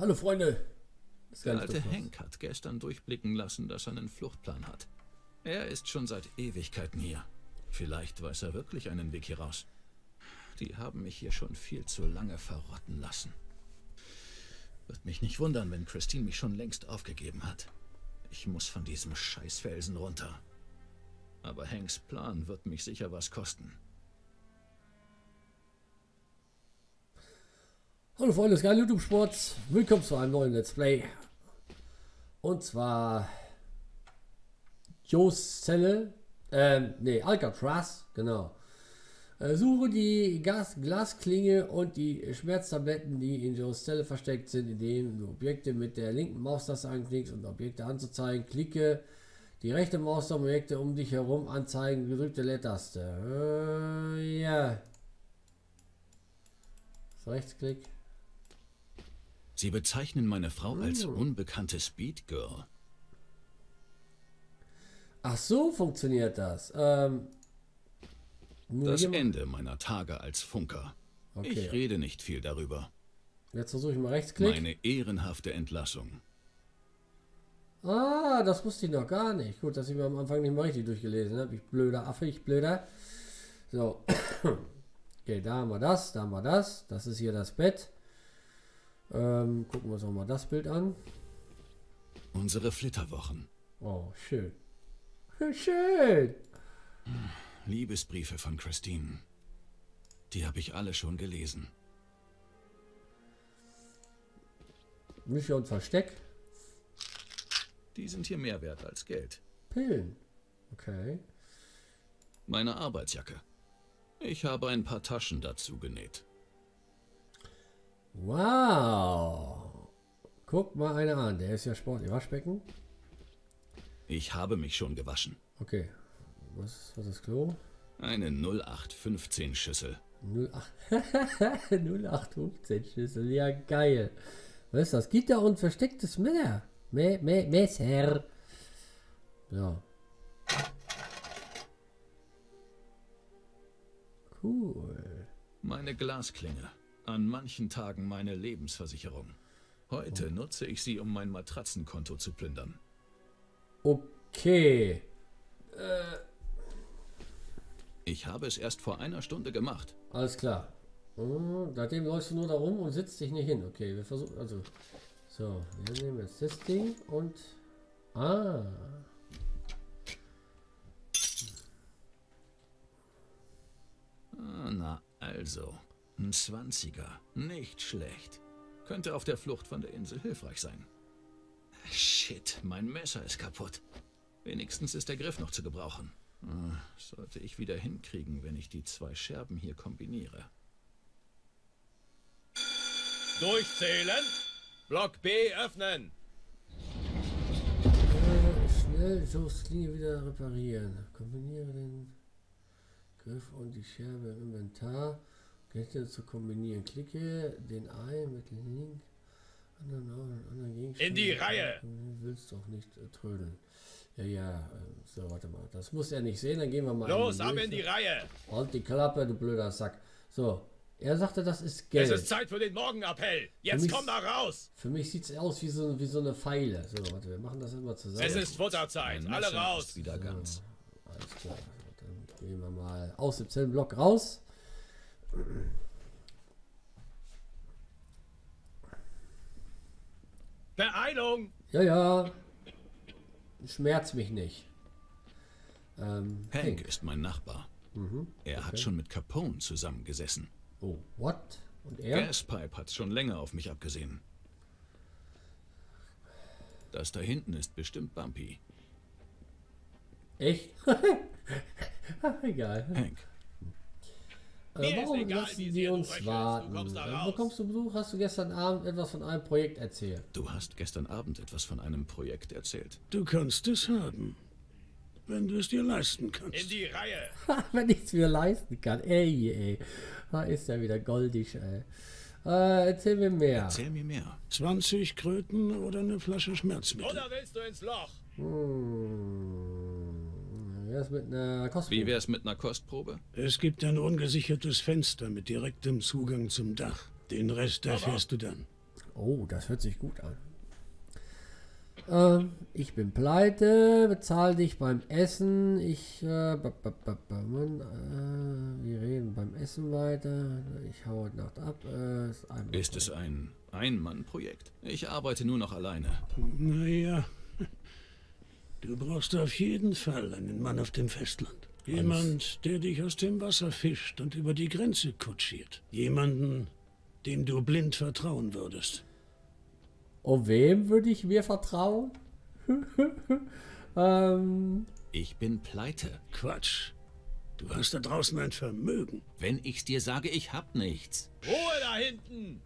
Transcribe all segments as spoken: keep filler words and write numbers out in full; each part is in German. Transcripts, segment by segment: Hallo Freunde. Das Der alte Hank hat gestern durchblicken lassen, dass er einen Fluchtplan hat. Er ist schon seit Ewigkeiten hier. Vielleicht weiß er wirklich einen Weg hier raus. Die haben mich hier schon viel zu lange verrotten lassen. Wird mich nicht wundern, wenn Christine mich schon längst aufgegeben hat. Ich muss von diesem Scheißfelsen runter. Aber Hanks Plan wird mich sicher was kosten. Hallo Freunde des geilen YouTube Sports. Willkommen zu einem neuen Let's Play. Und zwar Joes Zelle. Ähm, nee, Alcatraz, genau. Äh, suche die Gas Glasklinge und die Schmerztabletten, die in Joes Zelle versteckt sind, indem du Objekte mit der linken Maustaste anklickst, um Objekte anzuzeigen. Klicke die rechte Maustaste, Objekte um dich herum anzeigen, gedrückte Leertaste. Ja. Äh, yeah. Rechtsklick. Sie bezeichnen meine Frau als unbekanntes Beatgirl. Ach so, funktioniert das. Ähm, das Ende meiner Tage als Funker. Okay. Ich rede nicht viel darüber. Jetzt versuche ich mal Rechtsklick. Meine ehrenhafte Entlassung. Ah, das wusste ich noch gar nicht. Gut, dass ich mir am Anfang nicht mal richtig durchgelesen habe. Ich blöder Affe, ich blöder. So. Okay, da haben wir das, da haben wir das. Das ist hier das Bett. Ähm, gucken wir uns auch mal das Bild an. Unsere Flitterwochen. Oh, schön. Schön. Liebesbriefe von Christine. Die habe ich alle schon gelesen. Bücher und Versteck. Die sind hier mehr wert als Geld. Pillen. Okay. Meine Arbeitsjacke. Ich habe ein paar Taschen dazu genäht. Wow. Guck mal einer an. Der ist ja sportlich. Waschbecken. Ich habe mich schon gewaschen. Okay. Was, was ist das Klo? Eine null acht fünfzehn Schüssel. null acht fünfzehn Schüssel. Ja, geil. Was ist das? Gitter und verstecktes Messer. Me me Messer. Ja. Cool. Meine Glasklinge. An manchen Tagen meine Lebensversicherung. Heute oh. nutze ich sie, um mein Matratzenkonto zu plündern. Okay. Äh. Ich habe es erst vor einer Stunde gemacht. Alles klar. Hm, seitdem läufst du nur da rum und sitzt dich nicht hin. Okay, wir versuchen. Also. So, wir nehmen jetzt das Ding und. Ah. Na also, ein Zwanziger, nicht schlecht. Könnte auf der Flucht von der Insel hilfreich sein. Shit, mein Messer ist kaputt. Wenigstens ist der Griff noch zu gebrauchen. Sollte ich wieder hinkriegen, wenn ich die zwei Scherben hier kombiniere. Durchzählen, Block B öffnen. Äh, schnell, Joes Klinge wieder reparieren. Kombiniere den... Griff und die Scherbe im Inventar. Objekte zu kombinieren. Klicke den einen mit dem Link. Anderen, anderen, anderen Gegenstand. In die Reihe! Du willst doch nicht äh, trödeln. Ja, ja. Äh, so, warte mal. Das muss er nicht sehen. Dann gehen wir mal. Los, ab in die Reihe! Und die Klappe, du blöder Sack. So. Er sagte, das ist Geld. Es ist Zeit für den Morgenappell. Jetzt mich, komm da raus! Für mich sieht es aus wie so, wie so eine Pfeile. So, warte, wir machen das immer zusammen. Es ist Futterzeit. Alle raus! Wieder so, ganz. Alles klar. Gehen wir mal aus dem Zellenblock raus. Beeilung! Ja, ja. Schmerzt mich nicht. Ähm, Hank, Hank ist mein Nachbar. Mhm, er okay. hat schon mit Capone zusammengesessen. Oh, what? Und er? Gaspipe hat schon länger auf mich abgesehen. Das da hinten ist bestimmt Bumpy. Echt? Ach, egal. Hank. Äh, warum egal, lassen Sie uns rechnen, warten? Wo kommst du Besuch? Hast du gestern Abend etwas von einem Projekt erzählt? Du hast gestern Abend etwas von einem Projekt erzählt. Du kannst es haben, wenn du es dir leisten kannst. In die Reihe. Wenn ich es mir leisten kann. Ey, ey. Da ist ja wieder goldig, ey. Äh, erzähl mir mehr. Erzähl mir mehr. zwanzig Kröten oder eine Flasche Schmerzmittel. Oder willst du ins Loch? Hm. Mit einer Kostprobe. Wie wäre es mit einer Kostprobe? Es gibt ein ungesichertes Fenster mit direktem Zugang zum Dach. Den Rest erfährst du dann. Oh, das hört sich gut an. Ähm, ich bin pleite, bezahl dich beim Essen. Ich, äh, b -b -b -b Mann, äh, wir reden beim Essen weiter. Ich hau heute Nacht ab. Äh, ist ein ist es ein Ein-Mann-Projekt? Ich arbeite nur noch alleine. Naja, du brauchst auf jeden Fall einen Mann auf dem Festland. Jemand, der dich aus dem Wasser fischt und über die Grenze kutschiert. Jemanden, dem du blind vertrauen würdest. Oh, wem würde ich mir vertrauen? ähm. Ich bin pleite. Quatsch. Du hast da draußen ein Vermögen. Wenn ich's dir sage, ich hab nichts. Ruhe da hinten!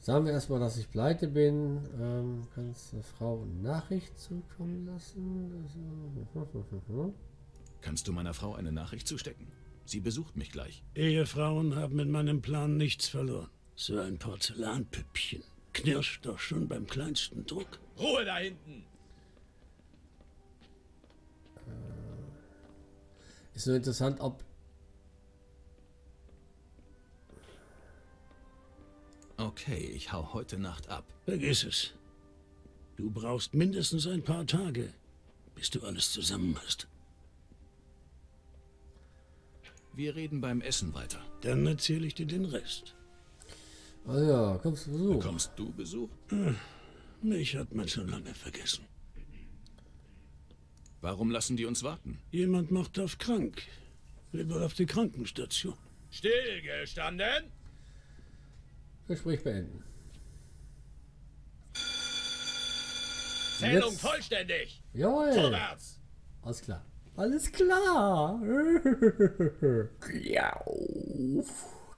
Sagen wir erstmal, dass ich pleite bin. Ähm, kannst du Frau eine Nachricht zukommen lassen? Also Kannst du meiner Frau eine Nachricht zustecken? Sie besucht mich gleich. Ehefrauen haben mit meinem Plan nichts verloren. So ein Porzellanpüppchen knirscht doch schon beim kleinsten Druck. Ruhe da hinten! Ist so interessant, ob... Okay, ich hau heute Nacht ab. Vergiss es. Du brauchst mindestens ein paar Tage, bis du alles zusammen hast. Wir reden beim Essen weiter. Dann erzähle ich dir den Rest. Ah oh ja, kommst du Besuch? Bekommst du Besuch? Mich hat man schon lange vergessen. Warum lassen die uns warten? Jemand macht auf krank. Will wohl auf die Krankenstation. Stillgestanden! Gespräch beenden. Zählung vollständig! Jawohl! Vorwärts! Alles klar. Alles klar!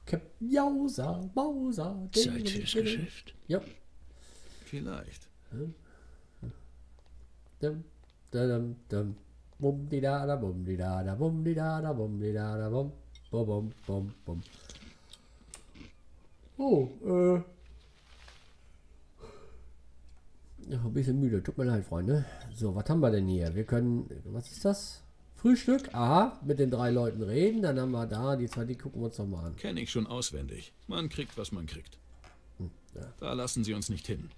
Captain Jauser, Mauser. Zeit fürs Geschäft. Ja. Vielleicht. Dum, dum, dum. Bum, di da, da, bum, di da, da, bum, di da, da, bum, di da, da, bum. Bum, bum, bum, bum. Oh, äh. Ja, ein bisschen müde, tut mir leid, Freunde. So, was haben wir denn hier? Wir können, was ist das? Frühstück, aha, mit den drei Leuten reden, dann haben wir da, die zwei, die gucken wir uns nochmal an. Kenne ich schon auswendig. Man kriegt, was man kriegt. Hm, ja. Da lassen sie uns nicht hin.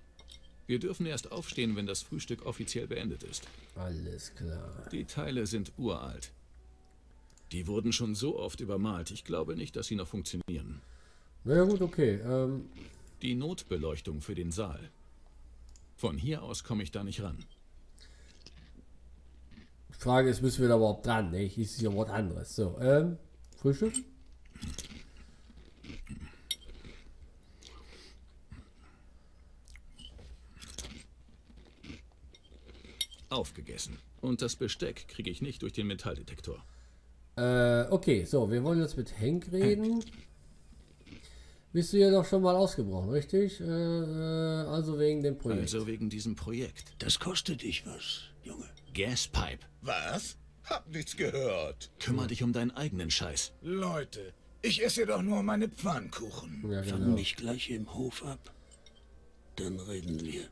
Wir dürfen erst aufstehen, wenn das Frühstück offiziell beendet ist. Alles klar. Die Teile sind uralt. Die wurden schon so oft übermalt, ich glaube nicht, dass sie noch funktionieren. Na ja, gut, okay. Ähm. Die Notbeleuchtung für den Saal. Von hier aus komme ich da nicht ran. Die Frage ist, müssen wir da überhaupt dran? Ne? Ich hieß ja was anderes. So, ähm, Frühstück? Aufgegessen. Und das Besteck kriege ich nicht durch den Metalldetektor. Äh, okay, so, wir wollen jetzt mit Hank reden. Hank. Bist du ja doch schon mal ausgebrochen, richtig? Äh, also wegen dem Projekt. Also wegen diesem Projekt. Das kostet dich was, Junge. Gaspipe. Was? Hab nichts gehört. Kümmere dich um deinen eigenen Scheiß. Leute, ich esse doch nur meine Pfannkuchen. Ja, genau. Fang mich gleich im Hof ab. Dann reden wir.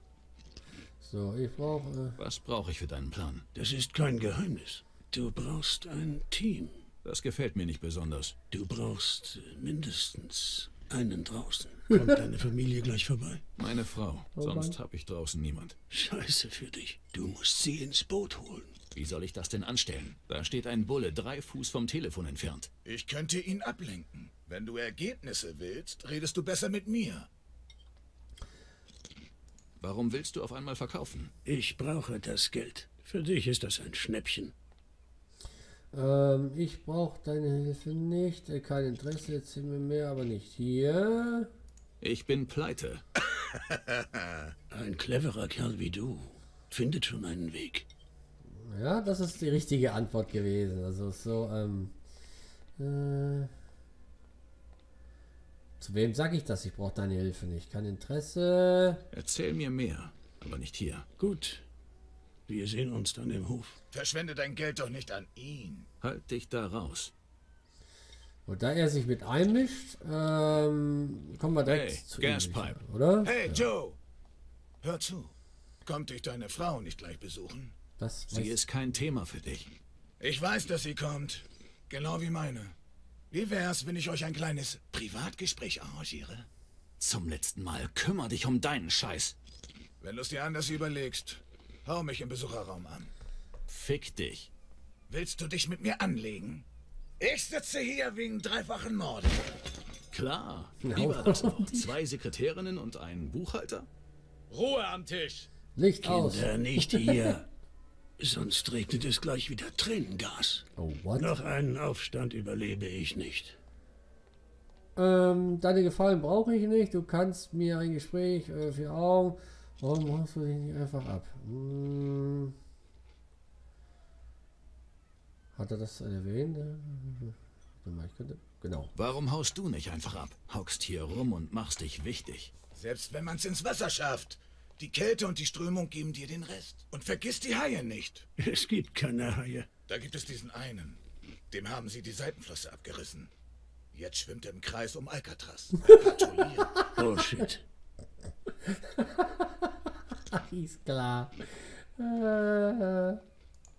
So, ich brauche... Äh was brauche ich für deinen Plan? Das ist kein Geheimnis. Du brauchst ein Team. Das gefällt mir nicht besonders. Du brauchst mindestens... einen draußen. Kommt deine Familie gleich vorbei? Meine Frau. Sonst habe ich draußen niemand. Scheiße für dich. Du musst sie ins Boot holen. Wie soll ich das denn anstellen? Da steht ein Bulle drei Fuß vom Telefon entfernt. Ich könnte ihn ablenken. Wenn du Ergebnisse willst, redest du besser mit mir. Warum willst du auf einmal verkaufen? Ich brauche das Geld. Für dich ist das ein Schnäppchen. Ähm, ich brauche deine Hilfe nicht. Kein Interesse, jetzt sind wir mehr, aber nicht hier. Ich bin pleite. Ein cleverer Kerl wie du findet schon einen Weg. Ja, das ist die richtige Antwort gewesen. Also so, ähm... Äh, zu wem sage ich das? Ich brauche deine Hilfe nicht. Kein Interesse. Erzähl mir mehr, aber nicht hier. Gut. Wir sehen uns dann im Hof. Verschwende dein Geld doch nicht an ihn. Halt dich da raus. Und da er sich mit einmischt, ähm, kommen wir direkt hey, zu Gaspipe, ihm, oder? Hey, ja. Joe! Hör zu. Kommt dich deine Frau nicht gleich besuchen? Das sie ist kein Thema für dich. Ich weiß, dass sie kommt. Genau wie meine. Wie wär's, wenn ich euch ein kleines Privatgespräch arrangiere? Zum letzten Mal, kümmere dich um deinen Scheiß. Wenn du es dir anders überlegst, hau mich im Besucherraum an. Fick dich. Willst du dich mit mir anlegen? Ich sitze hier wegen dreifachen Morde. Klar. Wie war das noch? Zwei Sekretärinnen und ein Buchhalter? Ruhe am Tisch. Licht aus. Kinder, nicht hier. Sonst regnet es gleich wieder Tränengas. Oh, what? Noch einen Aufstand überlebe ich nicht. Ähm, deine Gefallen brauche ich nicht. Du kannst mir ein Gespräch äh, für Augen. Warum machst du dich nicht einfach ab? Hm. Hat er das erwähnt? Genau. Warum haust du nicht einfach ab? Hockst hier rum und machst dich wichtig. Selbst wenn man es ins Wasser schafft. Die Kälte und die Strömung geben dir den Rest. Und vergiss die Haie nicht. Es gibt keine Haie. Da gibt es diesen einen. Dem haben sie die Seitenflosse abgerissen. Jetzt schwimmt er im Kreis um Alcatraz. Oh shit. Ist klar.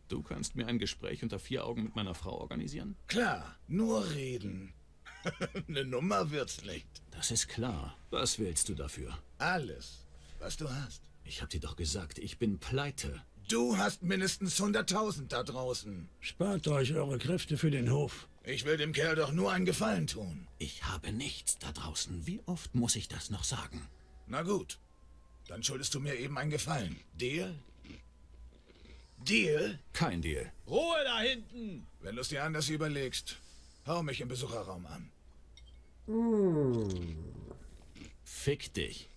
Du kannst mir ein Gespräch unter vier Augen mit meiner Frau organisieren? Klar, nur reden. Eine Nummer wird's nicht. Das ist klar. Was willst du dafür? Alles, was du hast. Ich hab dir doch gesagt, ich bin pleite. Du hast mindestens hunderttausend da draußen. Spart euch eure Kräfte für den Hof. Ich will dem Kerl doch nur einen Gefallen tun. Ich habe nichts da draußen. Wie oft muss ich das noch sagen? Na gut. Dann schuldest du mir eben einen Gefallen. Deal? Deal? Kein Deal. Ruhe da hinten! Wenn du es dir anders überlegst, hau mich im Besucherraum an. Mm. Fick dich.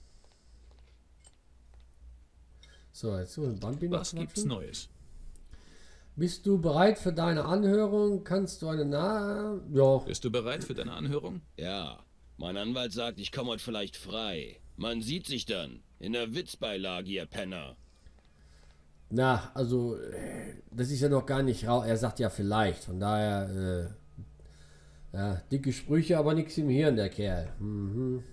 So, jetzt suchen Bumpy noch. Was gibt's Neues? Bist du bereit für deine Anhörung? Kannst du eine Na... Ja. Bist du bereit für deine Anhörung? Ja. Mein Anwalt sagt, ich komme heute vielleicht frei. Man sieht sich dann. In der Witzbeilage, ihr Penner. Na, also... Das ist ja noch gar nicht raus. Er sagt ja vielleicht. Von daher... Äh, ja, dicke Sprüche, aber nichts im Hirn, der Kerl. Mhm.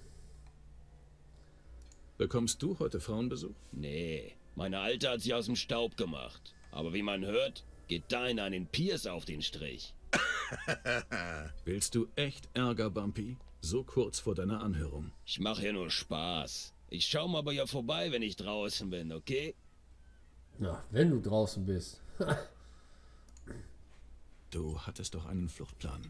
Bekommst du heute Frauenbesuch? Nee. Meine Alte hat sie aus dem Staub gemacht. Aber wie man hört... Geht dein an den Piers auf den Strich. Willst du echt Ärger, Bumpy? So kurz vor deiner Anhörung. Ich mache hier nur Spaß. Ich schau mal bei ihr vorbei, wenn ich draußen bin, okay? Na, wenn du draußen bist. Du hattest doch einen Fluchtplan.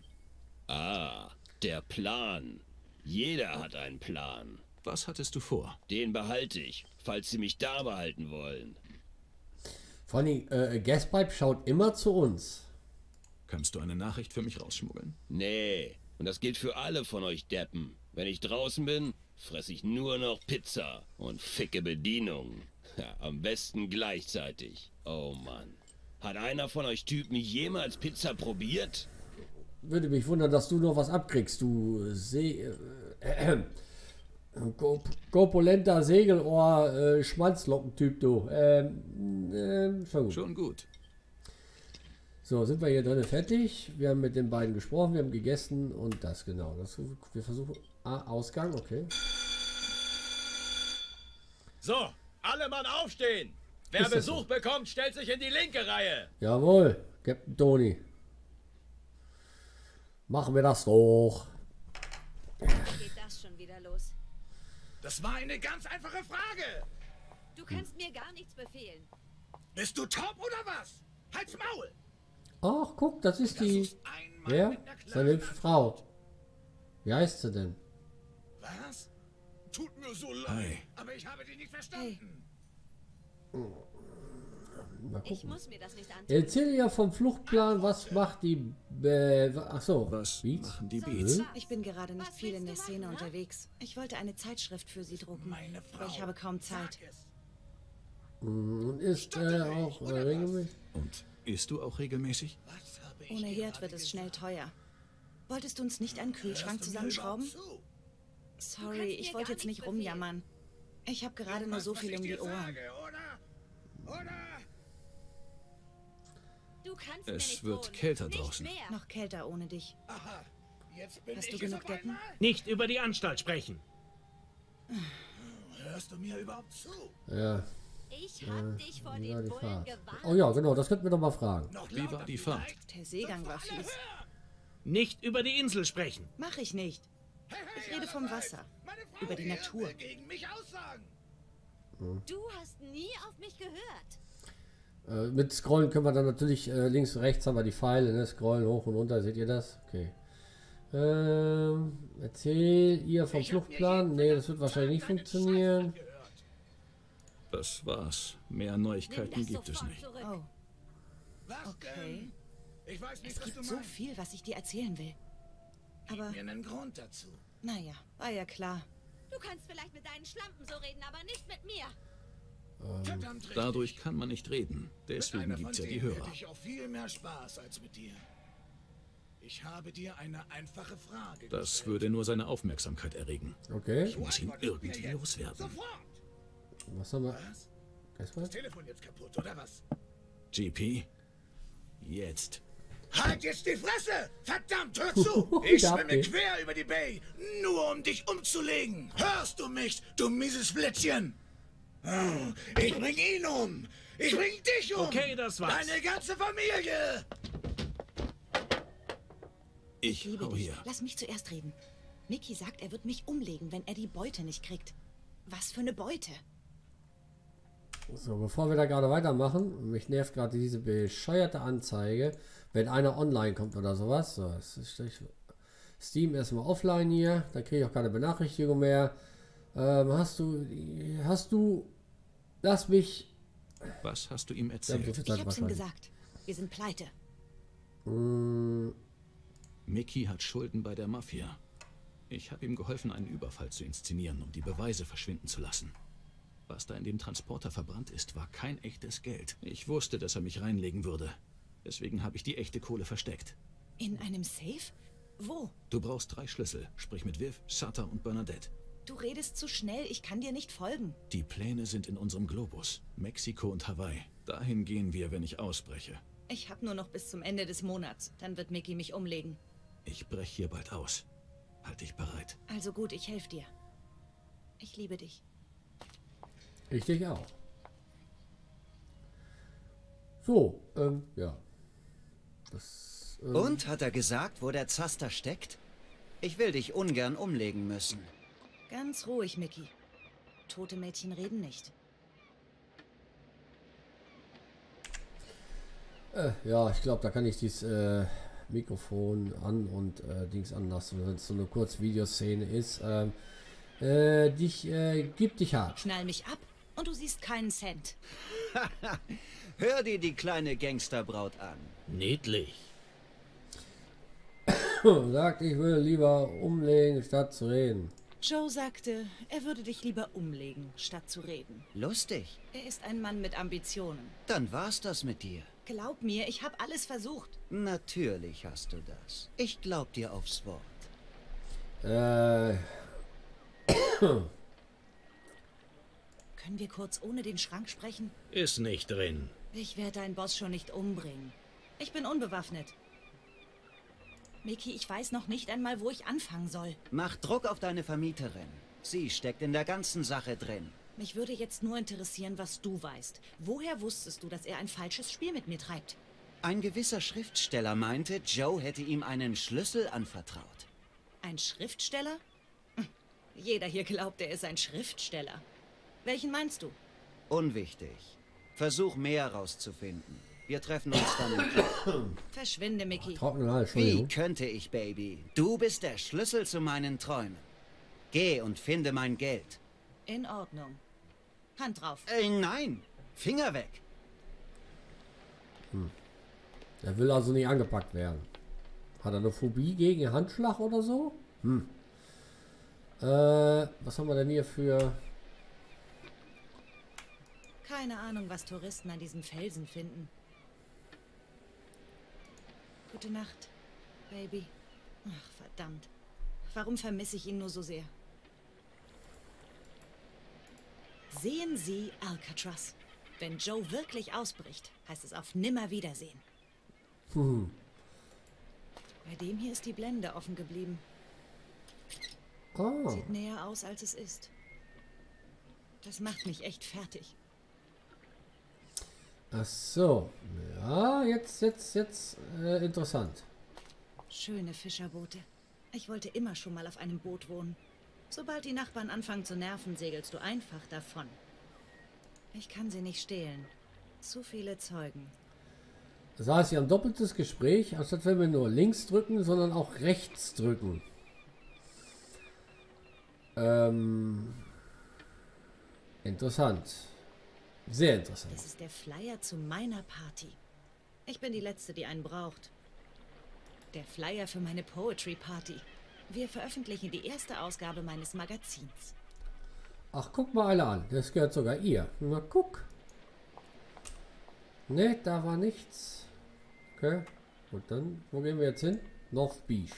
Ah, der Plan. Jeder hat einen Plan. Was hattest du vor? Den behalte ich, falls sie mich da behalten wollen. Vor allem, äh, Gaspipe schaut immer zu uns. Kannst du eine Nachricht für mich rausschmuggeln? Nee, und das gilt für alle von euch Deppen. Wenn ich draußen bin, fresse ich nur noch Pizza und ficke Bedienung. Ja, am besten gleichzeitig. Oh Mann. Hat einer von euch Typen jemals Pizza probiert? Würde mich wundern, dass du noch was abkriegst, du See... Äh, äh, Korpulenter Segelohr, äh, Schwanzlockentyp, du. Ähm, ähm, schon gut. Schon gut. So, sind wir hier drin fertig. Wir haben mit den beiden gesprochen, wir haben gegessen und das genau. Das, wir versuchen... Ah, Ausgang, okay. So, alle Mann aufstehen. Wer Besuch so? bekommt, stellt sich in die linke Reihe. Jawohl, Captain Tony. Machen wir das hoch. Wie geht das schon wieder los? Das war eine ganz einfache Frage. Du kannst mir gar nichts befehlen. Bist du taub oder was? Halt's Maul! Ach, guck, das ist das die... Ist wer? Seine hübsche Frau. Wie heißt sie denn? Was? Tut mir so leid, hey. aber ich habe dich nicht verstanden. Hey. Ich muss mir das nicht antun. Erzähl ja vom Fluchtplan, was macht die... Äh, ach so, was Beats? machen die Beats? Ich bin gerade nicht was viel in der Szene machen, unterwegs. Ich wollte eine Zeitschrift für sie drucken, Meine Frau, aber ich habe kaum Zeit. Und ist äh, auch äh, regelmäßig? Und isst du auch regelmäßig? Was habe ich Ohne Herd wird es schnell teuer. Wolltest du uns nicht einen Kühlschrank zusammenschrauben? Zu? Sorry, ich wollte jetzt nicht rumjammern. Ich habe gerade nur so viel um die Ohren. Es wird kälter draußen. Noch kälter ohne dich. Hast du genug Decken? Nicht über die Anstalt sprechen. Hörst du mir überhaupt zu? Ja. Ich hab dich vor den Bullen gewarnt. Oh ja, genau, das könnten wir doch mal fragen. Wie war die Fahrt? Der Seegang war fies. Nicht über die Insel sprechen. Mach ich nicht. Ich rede vom Wasser, über die Natur. Du hast nie auf mich gehört. Äh, mit Scrollen können wir dann natürlich, äh, links und rechts haben wir die Pfeile, ne? Scrollen hoch und runter, seht ihr das? Okay. Ähm, erzähl ihr vom Fluchtplan. Nee, das wird wahrscheinlich nicht funktionieren. Das war's. Mehr Neuigkeiten gibt es nicht. Oh. Okay. Ich weiß nicht, es gibt so viel, was ich dir erzählen will. Aber... Gib mir einen Grund dazu. Naja, war ja klar. Du kannst vielleicht mit deinen Schlampen so reden, aber nicht mit mir. Ähm. Verdammt, dadurch kann man nicht reden. Deswegen gibt's ja die Hörer. Ich auch viel mehr Spaß als mit dir. Ich habe dir eine einfache Frage. Das würde nur seine Aufmerksamkeit erregen. Okay. Ich muss ihn irgendwie loswerden. Sofort. Was haben wir? Was? Das Telefon jetzt kaputt, oder was? G P? Jetzt. Halt jetzt die Fresse! Verdammt, hör zu! Ich schwimme quer über die Bay, nur um dich umzulegen. Hörst du mich, du mieses Flittchen? Oh, ich bring ihn um! Ich bring dich um! Okay, das war's. Deine ganze Familie! Ich liebe dich. Lass mich zuerst reden. Mickey sagt, er wird mich umlegen, wenn er die Beute nicht kriegt. Was für eine Beute! So, bevor wir da gerade weitermachen, mich nervt gerade diese bescheuerte Anzeige, wenn einer online kommt oder sowas. So, ist Steam erstmal offline hier, dann kriege ich auch keine Benachrichtigung mehr. Ähm, hast du, hast du, lass mich... Was hast du ihm erzählt? Ich hab's ihm gesagt, wir sind pleite. Hm. Mickey hat Schulden bei der Mafia. Ich habe ihm geholfen, einen Überfall zu inszenieren, um die Beweise verschwinden zu lassen. Was da in dem Transporter verbrannt ist, war kein echtes Geld. Ich wusste, dass er mich reinlegen würde. Deswegen habe ich die echte Kohle versteckt. In einem Safe? Wo? Du brauchst drei Schlüssel. Sprich mit Viv, Sata und Bernadette. Du redest zu schnell. Ich kann dir nicht folgen. Die Pläne sind in unserem Globus. Mexiko und Hawaii. Dahin gehen wir, wenn ich ausbreche. Ich habe nur noch bis zum Ende des Monats. Dann wird Mickey mich umlegen. Ich breche hier bald aus. Halt dich bereit. Also gut, ich helfe dir. Ich liebe dich. Ich dich auch. So, ähm, ja. Das, ähm Und hat er gesagt, wo der Zaster steckt? Ich will dich ungern umlegen müssen. Ganz ruhig, Mickey. Tote Mädchen reden nicht. Äh, ja, ich glaube, da kann ich dieses äh, Mikrofon an und äh, Dings anlassen, wenn es so eine Kurzvideoszene ist. Ähm, äh, dich, äh, gib dich hart. Schnall mich ab. Und du siehst keinen Cent. Hör dir die kleine Gangsterbraut an. Niedlich. Sagt, ich würde lieber umlegen, statt zu reden. Joe sagte, er würde dich lieber umlegen, statt zu reden. Lustig. Er ist ein Mann mit Ambitionen. Dann war's das mit dir. Glaub mir, ich habe alles versucht. Natürlich hast du das. Ich glaub dir aufs Wort. Äh... Können wir kurz ohne den Schrank sprechen? Ist nicht drin. Ich werde deinen Boss schon nicht umbringen. Ich bin unbewaffnet. Mickey, ich weiß noch nicht einmal, wo ich anfangen soll. Mach Druck auf deine Vermieterin. Sie steckt in der ganzen Sache drin. Mich würde jetzt nur interessieren, was du weißt. Woher wusstest du, dass er ein falsches Spiel mit mir treibt? Ein gewisser Schriftsteller meinte, Joe hätte ihm einen Schlüssel anvertraut. Ein Schriftsteller? Jeder hier glaubt, er ist ein Schriftsteller. Welchen meinst du? Unwichtig. Versuch mehr rauszufinden. Wir treffen uns dann. Verschwinde, Mickey. Oh, wie könnte ich, Baby? Du bist der Schlüssel zu meinen Träumen. Geh und finde mein Geld. In Ordnung. Hand drauf. Äh, nein. Finger weg. Hm. Er will also nicht angepackt werden. Hat er eine Phobie gegen Handschlag oder so? Hm. Äh, was haben wir denn hier für... Keine Ahnung, was Touristen an diesem Felsen finden. Gute Nacht, Baby. Ach, verdammt. Warum vermisse ich ihn nur so sehr? Sehen Sie Alcatraz. Wenn Joe wirklich ausbricht, heißt es auf Nimmerwiedersehen. Hm. Bei dem hier ist die Blende offen geblieben. Oh. Sieht näher aus, als es ist. Das macht mich echt fertig. Ach so, ja, jetzt, jetzt, jetzt, äh, interessant. Schöne Fischerboote. Ich wollte immer schon mal auf einem Boot wohnen. Sobald die Nachbarn anfangen zu nerven, segelst du einfach davon. Ich kann sie nicht stehlen. Zu viele Zeugen. Da saß ja ein doppeltes Gespräch, anstatt wenn wir nur links drücken, sondern auch rechts drücken. Ähm... Interessant. Sehr interessant. Das ist der Flyer zu meiner Party. Ich bin die Letzte, die einen braucht. Der Flyer für meine Poetry Party. Wir veröffentlichen die erste Ausgabe meines Magazins. Ach, guck mal alle an. Das gehört sogar ihr. Na, guck. Ne, da war nichts. Okay. Und dann, wo gehen wir jetzt hin? North Beach.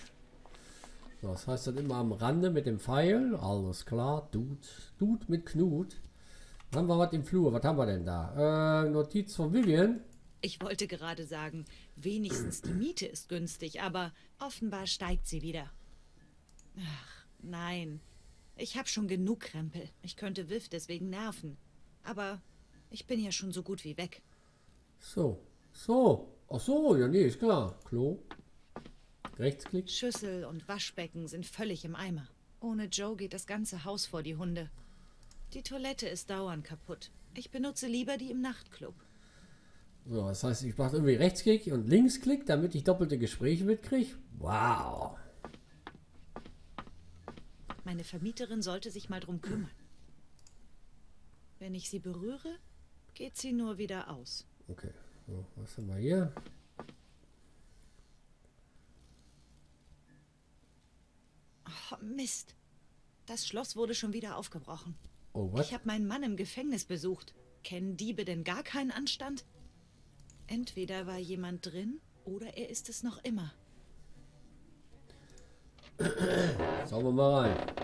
So, das heißt dann immer am Rande mit dem Pfeil. Alles klar. Dude. Dude mit Knut. Dann haben wir was im Flur. Was haben wir denn da? Äh, Notiz von Vivian. Ich wollte gerade sagen, wenigstens die Miete ist günstig, aber offenbar steigt sie wieder. Ach, nein. Ich habe schon genug Krempel. Ich könnte Viv deswegen nerven. Aber ich bin ja schon so gut wie weg. So. So. Ach so, ja, nee, ist klar. Klo. Rechtsklick. Schüssel und Waschbecken sind völlig im Eimer. Ohne Joe geht das ganze Haus vor die Hunde. Die Toilette ist dauernd kaputt. Ich benutze lieber die im Nachtclub. So, das heißt, ich mache irgendwie Rechtsklick und Linksklick, damit ich doppelte Gespräche mitkriege. Wow. Meine Vermieterin sollte sich mal drum kümmern. Wenn ich sie berühre, geht sie nur wieder aus. Okay, so, was haben wir hier? Oh, Mist. Das Schloss wurde schon wieder aufgebrochen. Oh, was? Ich habe meinen Mann im Gefängnis besucht. Kennen Diebe denn gar keinen Anstand? Entweder war jemand drin, oder er ist es noch immer. Schauen wir mal rein.